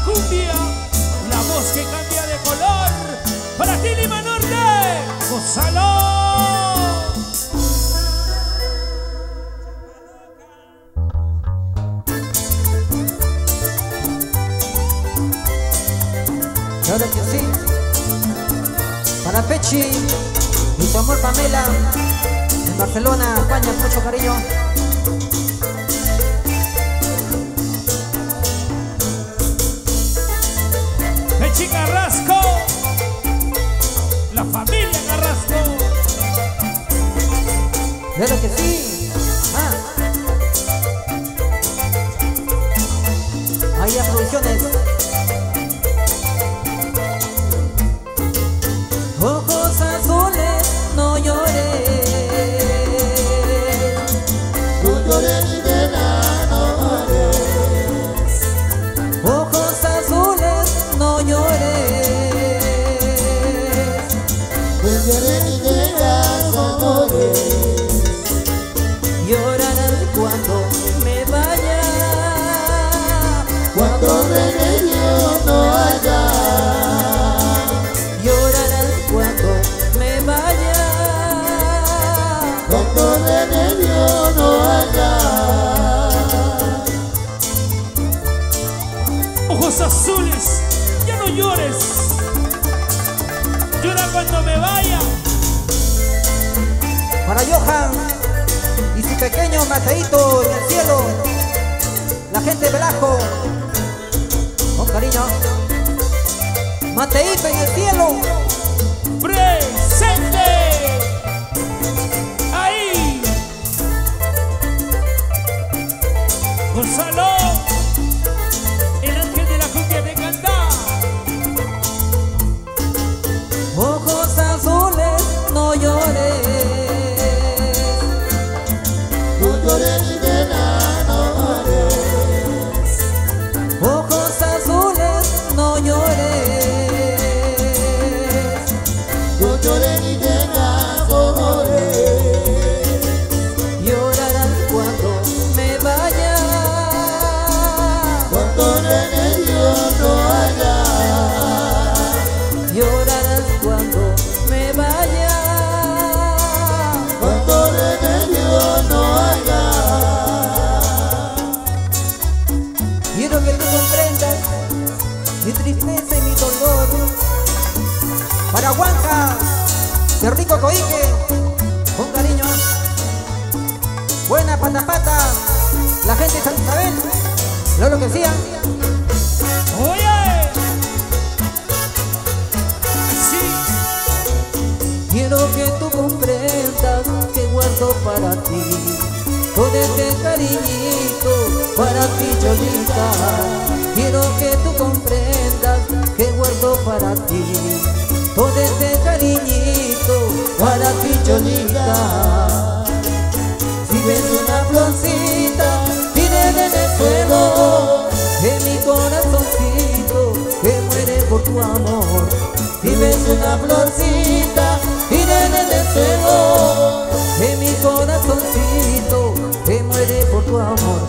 la cumbia, la voz que cambia de color, para Tini Manor de Gonzalo. Claro que sí, para Pechi y tu amor Pamela, en Barcelona, España, mucho cariño. Pechi Carrasco, la familia Carrasco. Claro que sí, AYA Producciones. Ojos azules, no llores, no llores ni me enamores. Ojos azules, no llores, no llores ni me enamores. Llorarás cuando me vaya, cuando remedio no haya. Ojos azules, ya no llores, llora cuando me vaya. Para Johan y su pequeño Mateito en el cielo, la gente de Belasco, con cariño. Mateito en el cielo, presente. Ahí Gonzalo, el ángel de la cumbia te canta. Ojos azules, no llores, no llores ni me enamores. Ojos azules, no llores, no llores ni me enamores. Mi tristeza y mi dolor, para Huanca, de rico Coique, con cariño. Buena patapata, la gente de San Isabel, no lo que decían. ¡Oye! Sí. Quiero que tú comprendas que guardo para ti todo este cariñito, para ti, Cholita. Quiero que tú comprendas que guardo para ti todo este cariñito, para ti, Cholita. Si ves una florcita, pide desde el fuego de mi corazoncito que muere por tu amor. Si ves una florcita, pide desde el fuego de mi corazoncito que muere por tu amor.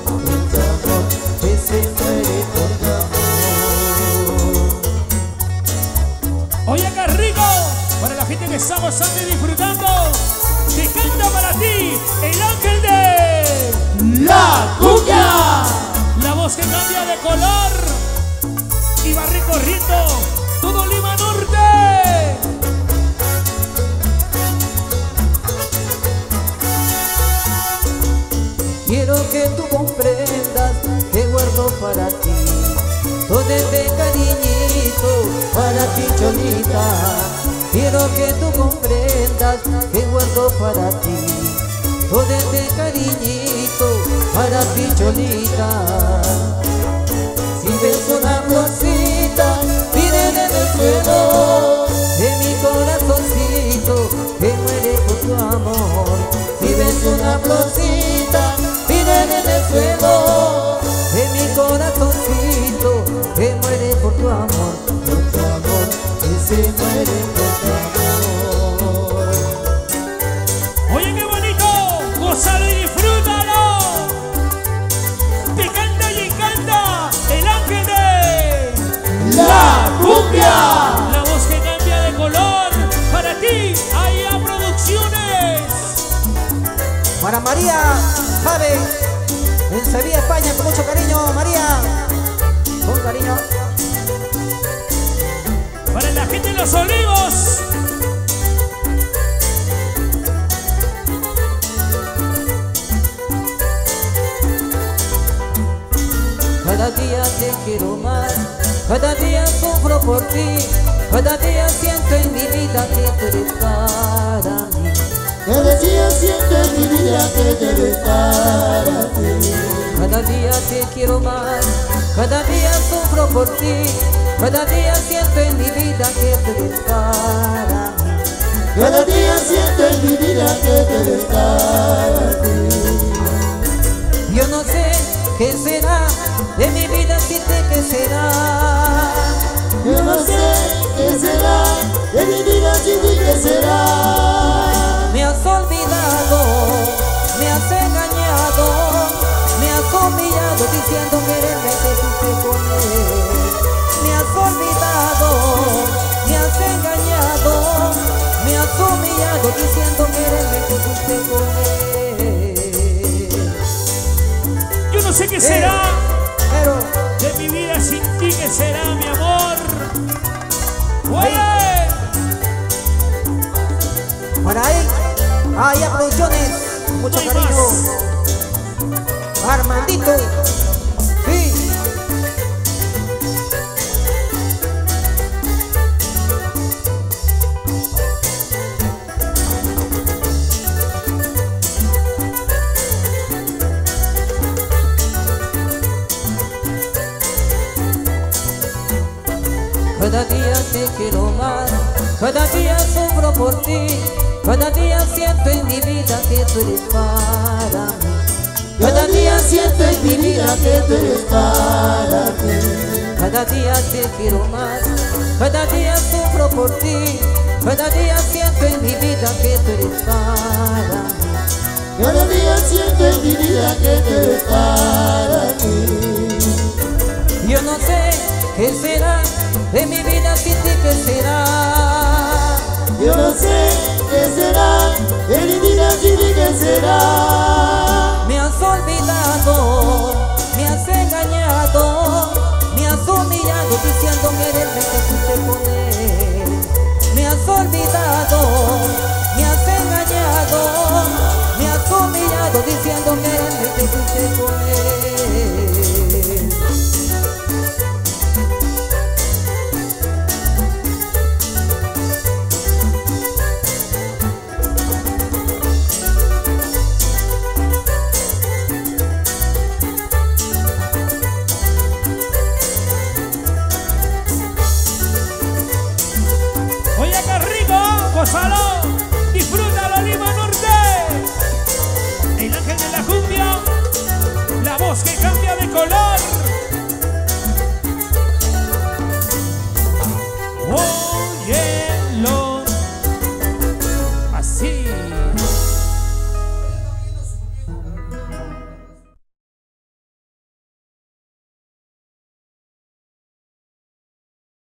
Oye, qué rico, para la gente que está gozando y disfrutando, te canta para ti el ángel de la cumbia, la voz que cambia de color, y va recorriendo todo Lima Norte. Quiero que tú comprendas que guardo para ti todo este cariñito, para ti, Cholita. Quiero que tú comprendas que guardo para ti todo este cariñito, para ti, Cholita. Si ves una florcita, pídele del suelo de mi corazoncito que muere por tu amor. Si ves una florcita, pídele del suelo de mi corazoncito que muere por tu amor, por tu amor, que se muere por tu amor. Oye, qué bonito, gózalo y disfrútalo. Te canta y encanta el ángel de María Jave, en Sevilla, España, con mucho cariño, María, con cariño. Para la gente de Los Olivos. Cada día te quiero más, cada día sufro por ti, cada día siento en mi vida que te eres para mí. Cada día siento en mi vida que te eres para ti. Cada día te quiero más, cada día sufro por ti, cada día siento en mi vida que te eres para mí. Cada día siento en mi vida que te eres para ti. Yo no sé qué será de mi vida, siente que será. Yo no sé qué será de mi vida, siente que será. Me has olvidado, me has engañado, me has humillado diciendo quererme que fuiste con él. Me has olvidado, me has engañado, me has humillado diciendo quererme que fuiste con él. Yo no sé qué será de mi vida sin ti, que será, mi amor. ¡Uey! Para ahí, AYA Producciones, mucho muy cariño más. Armandito, sí. Cada día te quiero más, cada día sufro por ti, cada día siento en mi vida que tú eres para mí. Cada día siento en mi vida que tú eres para mí. Cada día te quiero más, cada día sufro por ti, cada día siento en mi vida que tú eres para mí. Cada día siento en mi vida que tú eres para mí. Yo no sé qué será de mi vida sin ti, ¿qué será? Yo no sé qué será de mi vida sin ti, ¿qué será? Me has olvidado, me has engañado, me has humillado diciendo quererme que fuiste con él. Me has olvidado, me has engañado, me has humillado diciendo